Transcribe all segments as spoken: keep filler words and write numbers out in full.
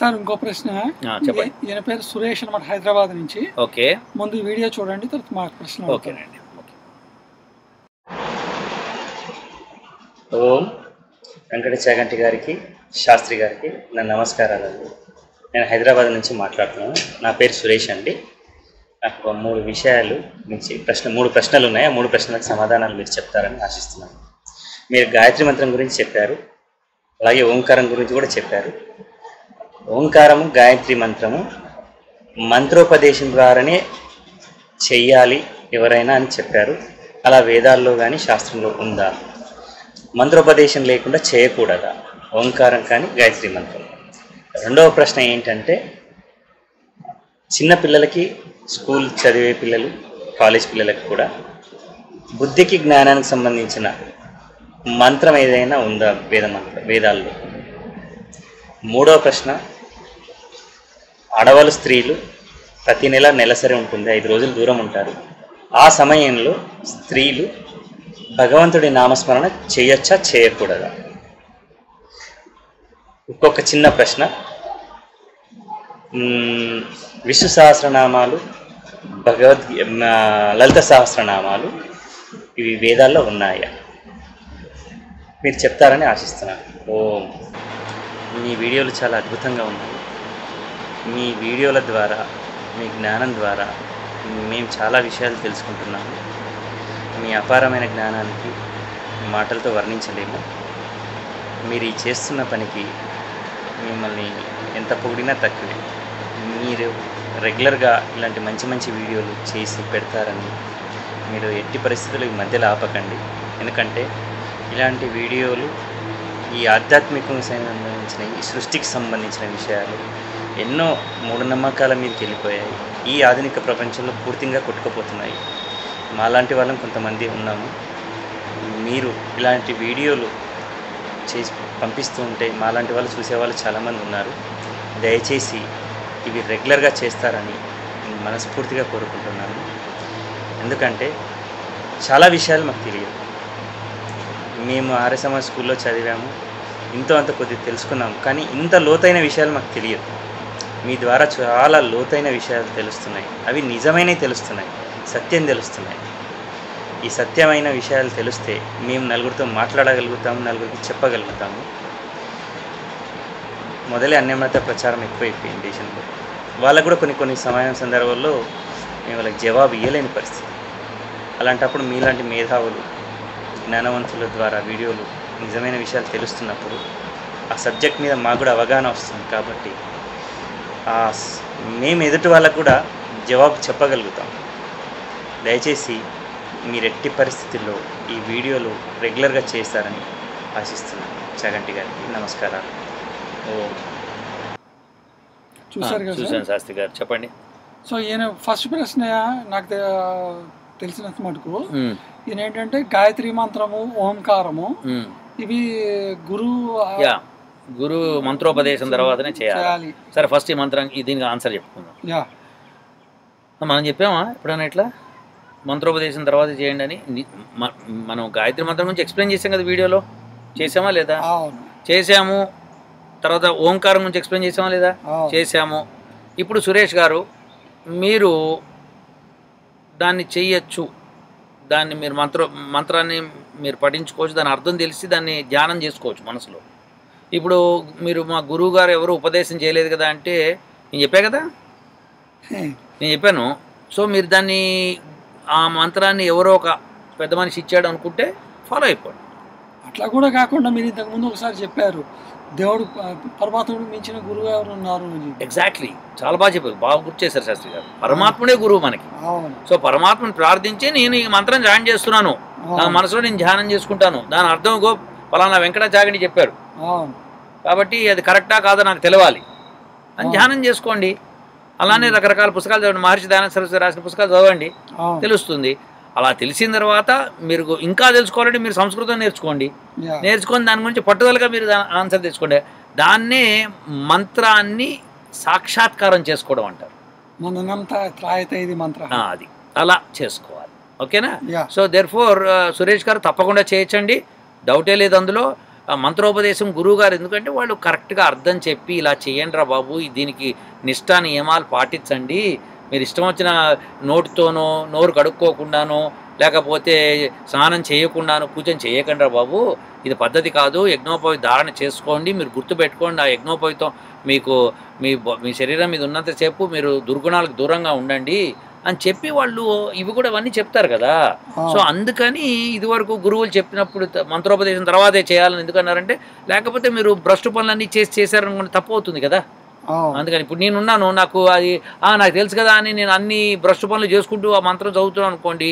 Sir ఇంకో ప్రశ్న. ఈయన పేరు సురేష్ అనమాట, హైదరాబాద్ నుంచి. ఓకే, ముందు వీడియో చూడండి, తర్వాత మా ప్రశ్న. ఓకేనండి. ఓం వెంకట చాగంటి గారికి, శాస్త్రి గారికి నా నమస్కారాలండి. నేను హైదరాబాద్ నుంచి మాట్లాడుతున్నాను. నా పేరు సురేష్ అండి. నాకు మూడు విషయాలు నుంచి ప్రశ్న మూడు ప్రశ్నలు ఉన్నాయి. ఆ మూడు ప్రశ్నలకు సమాధానాలు మీరు చెప్తారని ఆశిస్తున్నాను. మీరు గాయత్రి మంత్రం గురించి చెప్పారు, అలాగే ఓంకారం గురించి కూడా చెప్పారు. ఓంకారము, గాయత్రి మంత్రము మంత్రోపదేశం ద్వారానే చెయ్యాలి ఎవరైనా అని చెప్పారు. అలా వేదాల్లో కానీ శాస్త్రంలో ఉందా? మంత్రోపదేశం లేకుండా చేయకూడదా ఓంకారం కానీ గాయత్రి మంత్రం? రెండవ ప్రశ్న ఏంటంటే, చిన్నపిల్లలకి, స్కూల్ చదివే పిల్లలు, కాలేజ్ పిల్లలకు కూడా బుద్ధికి, జ్ఞానానికి సంబంధించిన మంత్రం ఏదైనా ఉందా వేద మంత్రం వేదాల్లో? మూడవ ప్రశ్న, ఆడవాళ్ళు, స్త్రీలు ప్రతి నెల నెలసరి ఉంటుంది, ఐదు రోజులు దూరం ఉంటారు. ఆ సమయంలో స్త్రీలు భగవంతుడి నామస్మరణ చేయొచ్చా చేయకూడదా? ఇంకొక చిన్న ప్రశ్న, విష్ణు సహస్రనామాలు, భగవద్ లలిత సహస్రనామాలు ఇవి వేదాల్లో ఉన్నాయా? మీరు చెప్తారని ఆశిస్తున్నాను. ఓం. మీ వీడియోలు చాలా అద్భుతంగా ఉన్నాయి. మీ వీడియోల ద్వారా, మీ జ్ఞానం ద్వారా మేము చాలా విషయాలు తెలుసుకుంటున్నాము. మీ అపారమైన జ్ఞానానికి మాటలతో వర్ణించలేము. మీరు ఈ చేస్తున్న పనికి మిమ్మల్ని ఎంత పొగిడినా తక్కువే. మీరు రెగ్యులర్గా ఇలాంటి మంచి మంచి వీడియోలు చేసి పెడతారని మీరు ఎట్టి పరిస్థితులు ఈ మధ్యలో ఆపకండి. ఎందుకంటే ఇలాంటి వీడియోలు ఈ ఆధ్యాత్మికతకు సంబంధించిన, ఈ సృష్టికి సంబంధించిన విషయాలు ఎన్నో మూఢనమ్మకాల మీదకి వెళ్ళిపోయాయి. ఈ ఆధునిక ప్రపంచంలో పూర్తిగా కొట్టుకుపోతున్నాయి. మాలాంటి వాళ్ళం కొంతమంది ఉన్నాము. మీరు ఇలాంటి వీడియోలు చేసి పంపిస్తూ ఉంటే మాలాంటి వాళ్ళు, చూసేవాళ్ళు చాలామంది ఉన్నారు. దయచేసి ఇవి రెగ్యులర్గా చేస్తారని మనస్ఫూర్తిగా కోరుకుంటున్నాను. ఎందుకంటే చాలా విషయాలు మాకు తెలియదు. మేము ఆర్య సమాజ్ స్కూల్లో చదివాము, ఇంతో అంత కొద్దిగా తెలుసుకున్నాము, కానీ ఇంత లోతైన విషయాలు మాకు తెలియదు. మీ ద్వారా చాలా లోతైన విషయాలు తెలుస్తున్నాయి. అవి నిజమైనవి తెలుస్తున్నాయి, సత్యం తెలుస్తున్నాయి. ఈ సత్యమైన విషయాలు తెలిస్తే మేము నలుగురితో మాట్లాడగలుగుతాము, నలుగురికి చెప్పగలుగుతాము. మొదలే అన్యమత ప్రచారం ఎక్కువైపోయింది దేశంలో. వాళ్ళకు కూడా కొన్ని కొన్ని సమయం సందర్భాల్లో మేము వాళ్ళకి జవాబు ఇవ్వలేని పరిస్థితి. అలాంటప్పుడు మీలాంటి మేధావులు, జ్ఞానవంతుల ద్వారా వీడియోలు, నిజమైన విషయాలు తెలుస్తున్నప్పుడు ఆ సబ్జెక్ట్ మీద మాకు కూడా అవగాహన వస్తుంది. కాబట్టి మేము ఎదుటి వాళ్ళకు కూడా జవాబు చెప్పగలుగుతాం. దయచేసి మీరు ఎట్టి పరిస్థితుల్లో ఈ వీడియోలు రెగ్యులర్గా చేస్తారని ఆశిస్తున్నాను. చాగంటి గారికి నమస్కారాలు. చూశాను శాస్త్రి గారు, చెప్పండి. సో ఈయన ఫస్ట్ ప్రశ్న నాకు తెలిసినంత మటుకు ఈయన ఏంటంటే గాయత్రి మంత్రము, ఓంకారము ఇవి గురు గురు మంత్రోపదేశం తర్వాతనే చేయాలి. సరే, ఫస్ట్ ఈ మంత్రానికి దీనికి ఆన్సర్ చెప్పుకుందాం. యా, మనం చెప్పామా ఎప్పుడైనా ఇట్లా మంత్రోపదేశం తర్వాత చేయండి అని? మనం గాయత్రి మంత్రం గురించి ఎక్స్ప్లెయిన్ చేసాం కదా వీడియోలో, చేసామా లేదా? చేసాము. తర్వాత ఓంకారం గురించి ఎక్స్ప్లెయిన్ చేసామా లేదా? చేసాము. ఇప్పుడు సురేష్ గారు, మీరు దాన్ని చెయ్యొచ్చు, దాన్ని మీరు మంత్ర మంత్రాన్ని మీరు పఠించుకోవచ్చు, దాని అర్థం తెలిసి దాన్ని ధ్యానం చేసుకోవచ్చు మనసులో. ఇప్పుడు మీరు మా గురువు గారు ఎవరు ఉపదేశం చేయలేదు కదా అంటే, నేను చెప్పా కదా, నేను చెప్పాను. సో మీరు దాన్ని, ఆ మంత్రాన్ని ఎవరో ఒక పెద్ద మనిషి ఇచ్చాడు అనుకుంటే ఫాలో అయిపోండి. అట్లా కూడా కాకుండా మీరు ఇంతకుముందు ఒకసారి చెప్పారు, దేవుడు పరమాత్ముడు మించిన గురువు ఎవరు ఉన్నారు? ఎగ్జాక్ట్లీ, చాలా బాగా చెప్పారు, బాగా గుర్తు చేశారు శాస్త్రి గారు. పరమాత్ముడే గురువు మనకి. సో పరమాత్మని ప్రార్థించి నేను ఈ మంత్రం ధ్యానం చేస్తున్నాను, నా మనసులో నేను ధ్యానం చేసుకుంటాను, దాని అర్థం గో పలానా వెంకట చాగంటి చెప్పారు కాబట్టి అది కరెక్టా కాదా నాకు తెలవాలి అని ధ్యానం చేసుకోండి. అలానే రకరకాల పుస్తకాలు చదవండి, మహర్షి దయానంద సరస్వతి రాసిన పుస్తకాలు చదవండి, తెలుస్తుంది. అలా తెలిసిన తర్వాత మీరు ఇంకా తెలుసుకోవాలంటే మీరు సంస్కృతం నేర్చుకోండి. నేర్చుకొని దాని గురించి పట్టుదలగా మీరు ఆన్సర్ తెచ్చుకోండి. దాన్నే మంత్రాన్ని సాక్షాత్కారం చేసుకోవడం అంటారు. అది అలా చేసుకోవాలి. ఓకేనా? సో దేర్ ఫోర్ సురేష్ గారు తప్పకుండా చేయొచ్చండి, డౌటే లేదు అందులో. మంత్రోపదేశం గురువుగారు ఎందుకంటే వాళ్ళు కరెక్ట్ గా అర్థం చెప్పి ఇలా చేయండిరా బాబు దీనికి నిష్ఠా నియమాలు పాటించండి మీరు ఇష్టం వచ్చిన నోటితోనో నోరు కడుక్కోకుండానో లేకపోతే స్నానం చేయకుండానో పూజం చేయకండిరా బాబు ఇది పద్ధతి కాదు యజ్ఞోపవి ధారణ చేసుకోండి మీరు గుర్తు పెట్టుకోండి ఆ యజ్ఞోపవితం మీకు మీ మీ శరీరం మీద ఉన్నంత సేపు మీరు దుర్గుణాలకు దూరంగా ఉండండి అని చెప్పి వాళ్ళు ఇవి కూడా అవన్నీ చెప్తారు కదా. సో అందుకని ఇదివరకు గురువులు చెప్పినప్పుడు మంత్రోపదేశం తర్వాతే చేయాలని ఎందుకన్నారంటే లేకపోతే మీరు భ్రష్టు పనులన్నీ చేసి చేశారనుకుంటే తప్పు అవుతుంది కదా. అందుకని ఇప్పుడు నేనున్నాను నాకు అది నాకు తెలుసు కదా అని నేను అన్ని భ్రష్టు పనులు చేసుకుంటూ ఆ మంత్రం చదువుతున్నాను అనుకోండి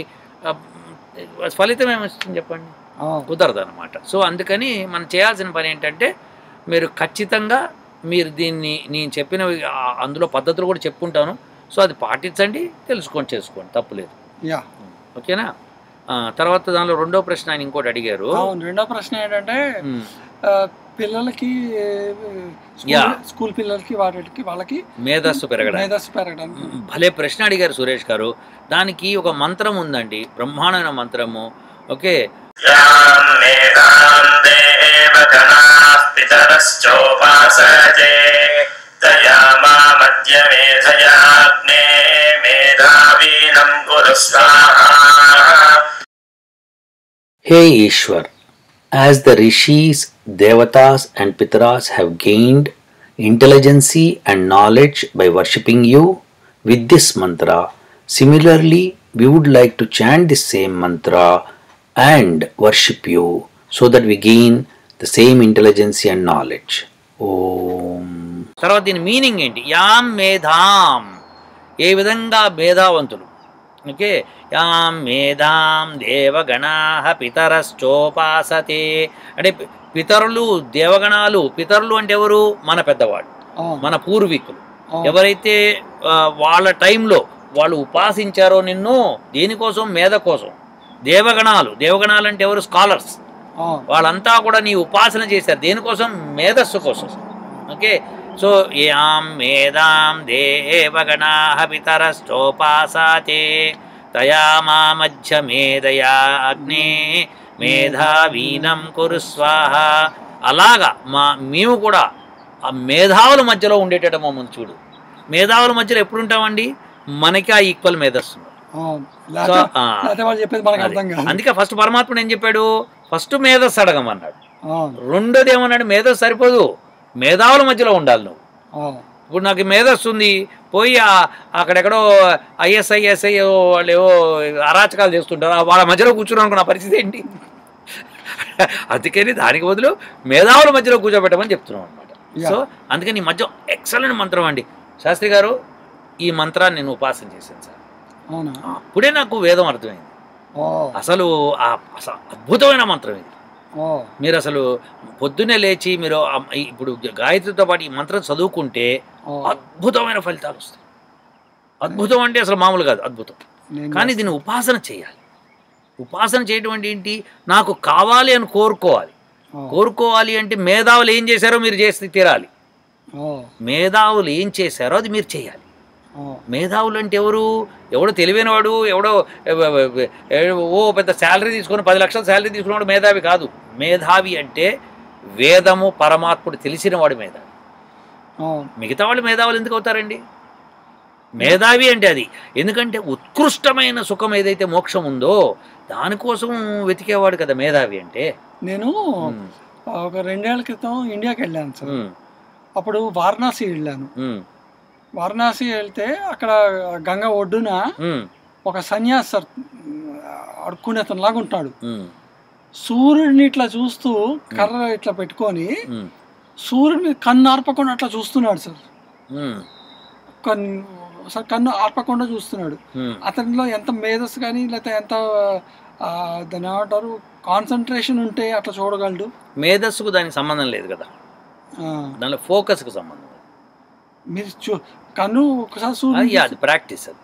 ఫలితం ఏమిస్తుంది చెప్పండి కుదరదు అనమాట. సో అందుకని మనం చేయాల్సిన పని ఏంటంటే మీరు ఖచ్చితంగా మీరు దీన్ని నేను చెప్పిన అందులో పద్ధతులు కూడా చెప్పుకుంటాను సో అది పాటించండి తెలుసుకొని చేసుకోండి తప్పులేదు యా ఓకేనా. తర్వాత దానిలో రెండో ప్రశ్న ఆయన ఇంకోటి అడిగారు రెండో ప్రశ్న ఏంటంటే పిల్లలకి స్కూల్ పిల్లలకి వాటికి వాళ్ళకి మేధస్సు పెరగడం మేధస్సు పెరగడం భలే ప్రశ్న అడిగారు సురేష్ గారు. దానికి ఒక మంత్రం ఉందండి బ్రహ్మాండమైన మంత్రము okay Hey Ishwar, as the rishis, devatas and pitras have gained intelligence and knowledge by worshipping you with this mantra, similarly we would like to chant this same mantra and worship you so that we gain the same intelligence and knowledge. Om. Tarvata deen meaning enti yam medham ఏ విధంగా మేధావంతులు okay యాం మేధాం దేవగణాః పితరశ్చోపాసతే అంటే పితరులు దేవగణాలు పితరులు అంటే ఎవరు మన పెద్దవాళ్ళు మన పూర్వీకులు ఎవరైతే వాళ్ళ టైంలో వాళ్ళు ఉపాసించారో నిన్ను దేనికోసం మేధ కోసం దేవగణాలు దేవగణాలు అంటే ఎవరు స్కాలర్స్ వాళ్ళంతా కూడా నీ ఉపాసన చేశారు దేనికోసం మేధస్సు కోసం ఓకే. సో యాం మేధాం దేవగణాః పితరశ్చోపాసతే తయా మామధ్య మేధయా అగ్నే మేధావీనం కురు స్వాహా అలాగా మా మేము కూడా ఆ మేధావుల మధ్యలో ఉండేటట్టు మమ్మల్ని చూడు మేధావుల మధ్యలో ఎప్పుడు ఉంటామండి మనకి ఆ ఈక్వల్ మేధస్సు అందుకే ఫస్ట్ పరమాత్ముడు ఏం చెప్పాడు ఫస్ట్ మేధస్సు అడగమన్నాడు రెండోది ఏమన్నాడు మేధస్సు సరిపోదు మేధావుల మధ్యలో ఉండాలి నువ్వు ఇప్పుడు నాకు మేధస్సు ఉంది పోయి అక్కడెక్కడో ఐఎస్ఐఎస్ఐ వాళ్ళు ఏవో అరాచకాలు చేస్తుంటారు వాళ్ళ మధ్యలో కూర్చున్నాను అనుకున్న పరిస్థితి ఏంటి అందుకని దానికి బదులు మేధావుల మధ్యలో కూర్చోబెట్టమని చెప్తున్నాం అనమాట. సో అందుకని ఈ మధ్య ఎక్సలెంట్ మంత్రం అండి శాస్త్రి గారు ఈ మంత్రాన్ని నేను ఉపాసన చేశాను సార్ అప్పుడే నాకు వేదం అర్థమైంది అసలు అద్భుతమైన మంత్రం ఇది మీరు అసలు పొద్దునే లేచి మీరు ఇప్పుడు గాయత్రితో పాటు ఈ మంత్రం చదువుకుంటే అద్భుతమైన ఫలితాలు వస్తాయి అద్భుతం అంటే అసలు మామూలు కాదు అద్భుతం కానీ దీన్ని ఉపాసన చేయాలి ఉపాసన చేయడం ఏంటి నాకు కావాలి అని కోరుకోవాలి కోరుకోవాలి అంటే మేధావులు ఏం చేశారో మీరు చేసి తీరాలి మేధావులు ఏం చేశారో అది మీరు చేయాలి మేధావులు అంటే ఎవరు ఎవడో తెలివైన వాడు ఎవడో ఓ పెద్ద శాలరీ తీసుకొని పది లక్షల శాలరీ తీసుకున్నవాడు మేధావి కాదు మేధావి అంటే వేదము పరమాత్ముడు తెలిసిన వాడు మేధావి మిగతా వాళ్ళు మేధావులు ఎందుకు అవుతారండి మేధావి అంటే అది ఎందుకంటే ఉత్కృష్టమైన సుఖం ఏదైతే మోక్షం ఉందో దానికోసం వెతికేవాడు కదా మేధావి అంటే. నేను ఒక రెండేళ్ల క్రితం ఇండియాకి వెళ్ళాను సార్ అప్పుడు వారణాసి వెళ్ళాను వారణాసి వెళ్తే అక్కడ గంగ ఒడ్డున ఒక సన్యాసి అడుక్కునే అతను లాగా ఉంటాడు సూర్యుడిని ఇట్లా చూస్తూ కర్ర ఇట్లా పెట్టుకొని సూర్యుడిని కన్ను ఆర్పకుండా అట్లా చూస్తున్నాడు సార్ కన్ను కన్ను ఆర్పకుండా చూస్తున్నాడు అతనిలో ఎంత మేధస్సు కానీ లేకపోతే ఎంత దాని ఏమంటారు కాన్సన్ట్రేషన్ ఉంటే అట్లా చూడగలడు మేధస్సుకు దానికి సంబంధం లేదు కదా దానిలో ఫోకస్కు సంబంధం మీరు చూ కన్ను ఒకసారి ప్రాక్టీస్ అది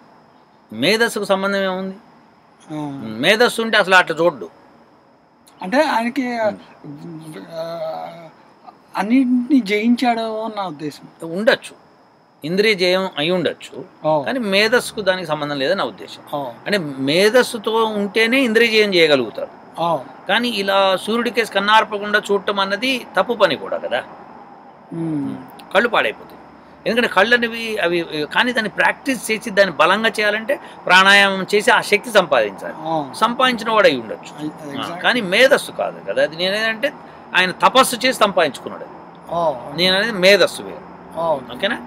మేధస్సుకు సంబంధం ఏముంది మేధస్సు ఉంటే అసలు అట్లా చూడ్డు అంటే ఆయనకి అన్నింటినీ జయించాడు అని నా ఉద్దేశం ఉండొచ్చు ఇంద్రియ జయం అయి ఉండొచ్చు కానీ మేధస్సుకు దానికి సంబంధం లేదని నా ఉద్దేశం అంటే మేధస్సుతో ఉంటేనే ఇంద్రియ జయం చేయగలుగుతాడు కానీ ఇలా సూర్యుడికి కన్నార్పకుండా చూడటం అన్నది తప్పు పని కూడా కదా, కళ్ళు పాడైపోతాయి. ఎందుకంటే కళ్ళు అనేవి అవి కానీ దాన్ని ప్రాక్టీస్ చేసి దాన్ని బలంగా చేయాలంటే ప్రాణాయామం చేసి ఆ శక్తి సంపాదించాలి. సంపాదించిన వాడు అయి ఉండొచ్చు కానీ మేధస్సు కాదు కదా. అది నేనేదంటే ఆయన తపస్సు చేసి సంపాదించుకున్నాడు, నేననేది మేధస్సు వేరు. ఓకేనా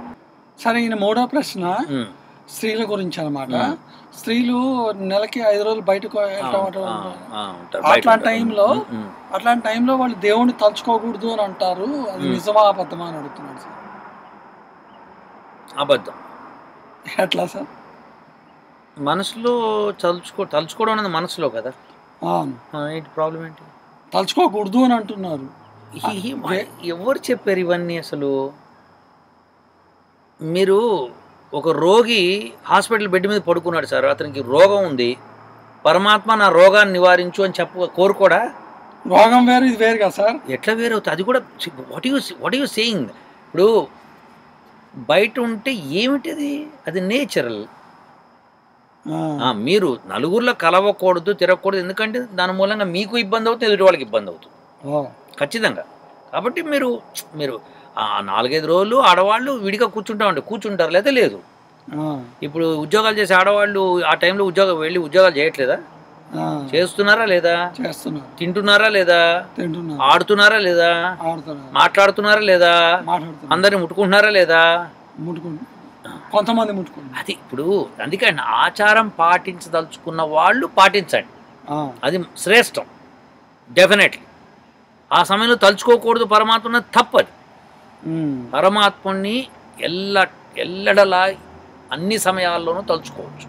సరే. ఈయన మూడో ప్రశ్న స్త్రీల గురించి అనమాట. స్త్రీలు నెలకి ఐదు రోజులు బయటకు అట్లాంటి టైంలో అట్లాంటి టైంలో వాళ్ళు దేవుణ్ణి తలుచుకోకూడదు అని అంటారు, అది నిజమా అబద్ధమా అని అడుగుతున్నాడు సార్. అబద్ధం. ఎట్లా సార్? మనసులో తలుచుకో తలుచుకోవడం అనేది మనసులో కదా. ఏంటి ప్రాబ్లం ఏంటి? తలుచుకోకూడదు అని అంటున్నారు. ఎవరు చెప్పారు ఇవన్నీ? అసలు మీరు ఒక రోగి హాస్పిటల్ బెడ్ మీద పడుకున్నాడు సార్, అతనికి రోగం ఉంది, పరమాత్మ నా రోగాన్ని నివారించు అని చెప్ప కోరుకోడా? రోగం వేరు ఇది వేరు కదా సార్. ఎట్లా వేరు అవుతుంది? అది కూడా what you what you saying. ఇప్పుడు బయట ఉంటే ఏమిటిది? అది నేచురల్. మీరు నలుగురిలో కలవకూడదు, తిరగకూడదు, ఎందుకంటే దాని మూలంగా మీకు ఇబ్బంది అవుతుంది, ఎదుటి వాళ్ళకి ఇబ్బంది అవుతుంది ఖచ్చితంగా. కాబట్టి మీరు మీరు ఆ నాలుగైదు రోజులు ఆడవాళ్ళు విడిగా కూర్చుంటా ఉండే కూర్చుంటారు, లేదా లేదు. ఇప్పుడు ఉద్యోగాలు చేసే ఆడవాళ్ళు ఆ టైంలో ఉద్యోగం వెళ్ళి ఉద్యోగాలు చేయట్లేదా? చేస్తున్నారా లేదా? తింటున్నారా లేదా? ఆడుతున్నారా లేదా? మాట్లాడుతున్నారా లేదా? అందరిని ముట్టుకుంటున్నారా లేదా? కొంతమంది ముట్టుకుంటున్నారు. అది ఇప్పుడు అందుకే ఆచారం పాటించదలుచుకున్న వాళ్ళు పాటించండి, అది శ్రేష్టం డెఫినెట్లీ. ఆ సమయంలో తలుచుకోకూడదు పరమాత్మని తప్పదు. పరమాత్మని ఎల్ల ఎల్లడలా అన్ని సమయాల్లోనూ తలుచుకోవచ్చు.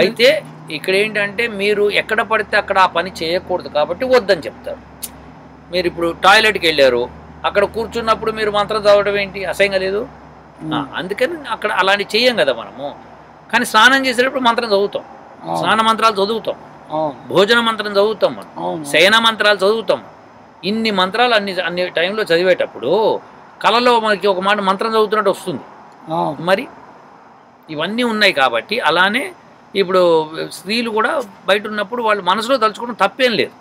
అయితే ఇక్కడ ఏంటంటే మీరు ఎక్కడ పడితే అక్కడ ఆ పని చేయకూడదు కాబట్టి వద్దని చెప్తారు. మీరు ఇప్పుడు టాయిలెట్కి వెళ్ళారు, అక్కడ కూర్చున్నప్పుడు మీరు మంత్రం చదవడం ఏంటి? అసహ్యంగా లేదు? అందుకని అక్కడ అలాంటివి చేయం కదా మనము. కానీ స్నానం చేసేటప్పుడు మంత్రం చదువుతాం, స్నాన మంత్రాలు చదువుతాం, భోజన మంత్రం చదువుతాం, మనం శయన మంత్రాలు చదువుతాం. ఇన్ని మంత్రాలు అన్ని అన్ని టైంలో చదివేటప్పుడు కళలో మనకి ఒక మాట మంత్రం చదువుతున్నట్టు వస్తుంది. మరి ఇవన్నీ ఉన్నాయి కాబట్టి అలానే ఇప్పుడు స్త్రీలు కూడా బయట ఉన్నప్పుడు వాళ్ళు మనసులో తలుచుకోవడం తప్పేం లేదు,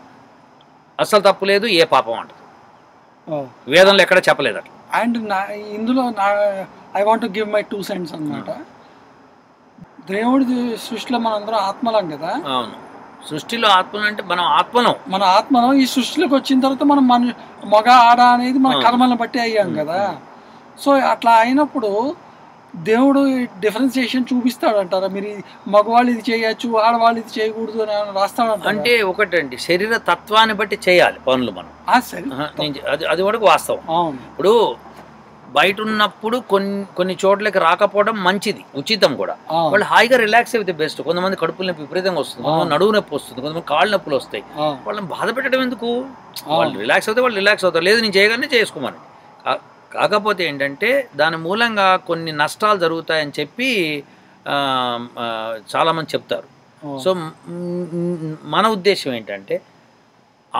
అస్సలు తప్పు లేదు, ఏ పాపం అంటారు. వేదంలో ఎక్కడ చెప్పలేదు అట్లా. అండ్ ఇందులో I want to give my two cents అన్నమాట. దేవుడి సృష్టిలో మనందరం ఆత్మలం కదా. అవును, సృష్టిలో ఆత్మలు అంటే మనం ఆత్మను మన ఆత్మను ఈ సృష్టిలోకి వచ్చిన తర్వాత మనం మన మగ ఆడ అనేది మన కర్మలను బట్టి అయ్యాం కదా. సో అట్లా అయినప్పుడు దేవుడు డిఫరెన్సియేషన్ చూపిస్తాడు అంటారా? మీరు మగవాళ్ళు ఇది చేయొచ్చు, ఆడవాళ్ళు ఇది చేయకూడదు అని రాస్తాడు అంటే ఒకటండి, శరీర తత్వాన్ని బట్టి చేయాలి పనులు మనం. అది అది వరకు వాస్తవం. ఇప్పుడు బయట ఉన్నప్పుడు కొన్ని కొన్ని చోట్లకి రాకపోవడం మంచిది, ఉచితం కూడా. వాళ్ళు హాయిగా రిలాక్స్ అయితే బెస్ట్. కొంతమంది కడుపుల నొప్పి విపరీతంగా వస్తుంది, నడువు నొప్పి వస్తుంది, కొంతమంది కాళ్ళు నొప్పులు వస్తాయి. వాళ్ళని బాధ పెట్టడం ఎందుకు? వాళ్ళు రిలాక్స్ అవుతే వాళ్ళు రిలాక్స్ అవుతారు, లేదు నేను చేయగానే చేసుకోమని. కాకపోతే ఏంటంటే దాని మూలంగా కొన్ని నష్టాలు జరుగుతాయని చెప్పి చాలామంది చెప్తారు. సో మన ఉద్దేశం ఏంటంటే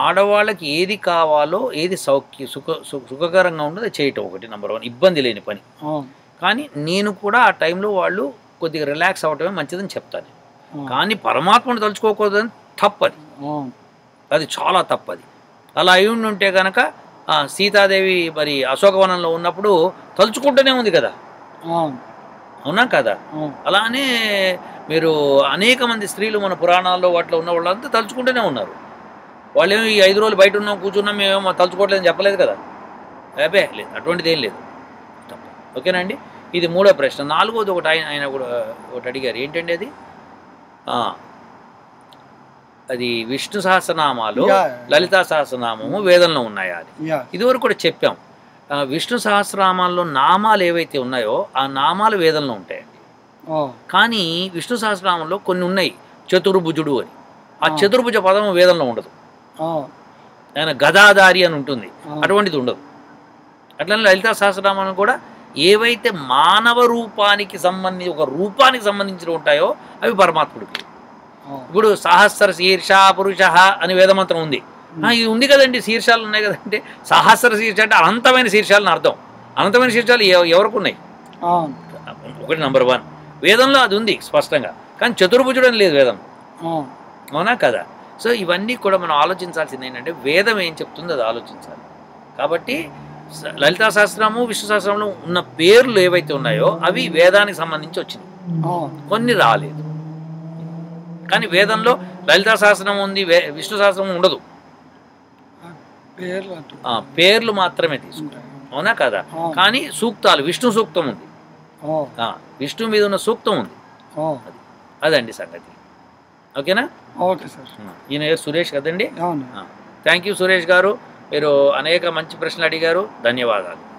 ఆడవాళ్ళకి ఏది కావాలో, ఏది సౌఖ్య సుఖ సుఖకరంగా ఉండదు చేయటం ఒకటి నెంబర్ వన్, ఇబ్బంది లేని పని. కానీ నేను కూడా ఆ టైంలో వాళ్ళు కొద్దిగా రిలాక్స్ అవ్వటమే మంచిదని చెప్తాను. కానీ పరమాత్మను తలుచుకోకూడదని తప్పది, అది చాలా తప్పది. అలా అయి ఉంటే కనుక సీతాదేవి మరి అశోకవనంలో ఉన్నప్పుడు తలుచుకుంటూనే ఉంది కదా, అవునా కదా. అలానే మీరు అనేక మంది స్త్రీలు మన పురాణాల్లో వాటిలో ఉన్న వాళ్ళంతా తలుచుకుంటూనే ఉన్నారు. వాళ్ళేమో ఈ ఐదు రోజులు బయట ఉన్నాం కూర్చున్నాం మేమేమో తలుచుకోవట్లేదని చెప్పలేదు కదా. అబ్బే లేదు, అటువంటిది ఏం లేదు. ఓకేనండి, ఇది మూడో ప్రశ్న. నాలుగోది ఒకటి ఆయన ఆయన కూడా ఒకటి అడిగారు, ఏంటండి అది? అది విష్ణు సహస్రనామాలు, లలితా సహస్రనామము వేదంలో ఉన్నాయా అది? ఇదివరకు కూడా చెప్పాం, విష్ణు సహస్రనామాల్లో నామాలు ఏవైతే ఉన్నాయో ఆ నామాలు వేదంలో ఉంటాయండి. కానీ విష్ణు సహస్రనామంలో కొన్ని ఉన్నాయి, చతుర్భుజుడు అని. ఆ చతుర్భుజ పదం వేదంలో ఉండదు. ఆయన గదాధారి అని ఉంటుంది, అటువంటిది ఉండదు. అట్లనే లలితా సహస్రనామం కూడా ఏవైతే మానవ రూపానికి సంబంధించి ఒక రూపానికి సంబంధించి ఉంటాయో అవి పరమాత్ముడికి. ఇప్పుడు సహస్ర శీర్ష పురుష అని వేదమంత్రం ఉంది, ఇది ఉంది కదండి, శీర్షాలు ఉన్నాయి కదంటే. సహస్ర శీర్ష అంటే అనంతమైన శీర్షాలని అర్థం. అనంతమైన శీర్షాలు ఎవరికి ఉన్నాయి? ఒకటి నెంబర్ వన్ వేదంలో అది ఉంది స్పష్టంగా. కానీ చతుర్భుజుడు అని లేదు వేదం, అవునా కదా. సో ఇవన్నీ కూడా మనం ఆలోచించాల్సింది ఏంటంటే వేదం ఏం చెప్తుందో అది ఆలోచించాలి. కాబట్టి లలితా సహస్రనామము విష్ణు సహస్రనామము ఉన్న పేర్లు ఏవైతే ఉన్నాయో అవి వేదానికి సంబంధించి వచ్చినాయి, కొన్ని రాలేదు. కానీ వేదంలో లలితా సహస్రనామం ఉంది, విష్ణు సహస్రనామం ఉండదు, పేర్లు మాత్రమే తీసుకుంటారు. అవునా కదా? కానీ సూక్తాలు, విష్ణు సూక్తం ఉంది, విష్ణు మీద ఉన్న సూక్తం ఉంది. అదండి సంగతి. ఓకేనా? Okay sir. ఈయన సురేష్ కదండి. థ్యాంక్ యూ సురేష్ గారు, మీరు అనేక మంచి ప్రశ్నలు అడిగారు. ధన్యవాదాలు.